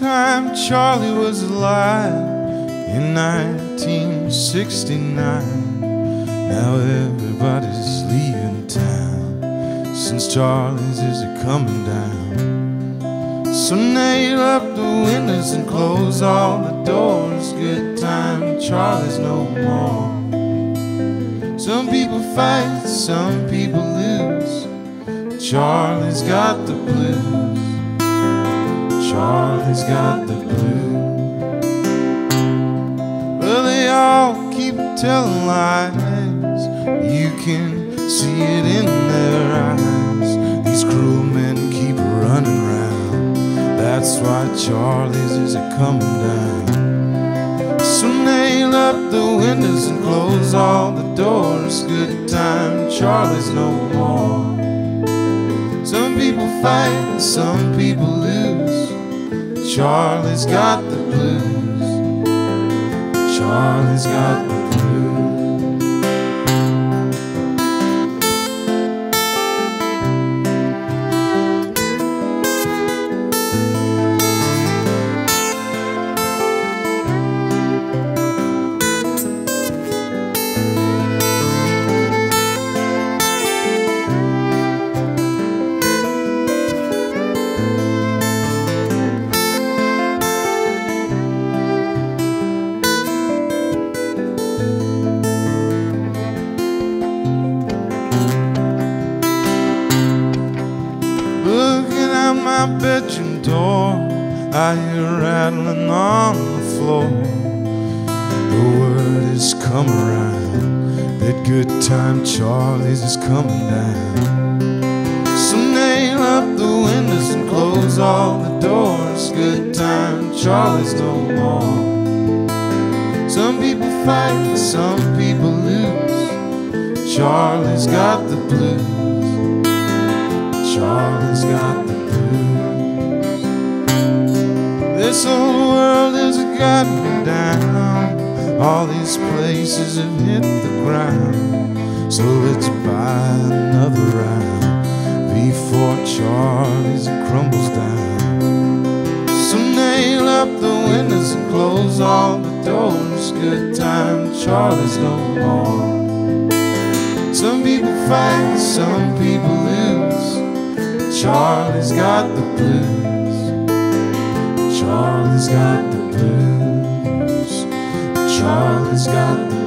time Charlie was alive in 1969. Now everybody's leaving town since Charlie's is a coming down. So nail up the windows and close all the doors. Good time Charlie's no more. Some people fight, some people lose. Charlie's got the blues. Charlie's got the blues. Well, they all keep telling lies. You can see it in their eyes. These cruel men keep running round. That's why Charlie's is a coming down. So nail up the windows and close all the doors. Good time, Charlie's no more. Some people fight, some people lose. Charlie's got the blues. Charlie's got the blues. My bedroom door, I hear rattling on the floor. The word has come around that good time Charlie's is coming down. So nail up the windows and close all the doors. Good time Charlie's no more. Some people fight, some people lose. Charlie's got the blues. Charlie's got the blues. This old world has got me down. All these places have hit the ground. So let's buy another round before Charlie's crumbles down. So nail up the windows and close all the doors. Good time, Charlie's no more. Some people fight, some people lose. Charlie's got the blues. Charlie's got the blues. Charlie's got the blues.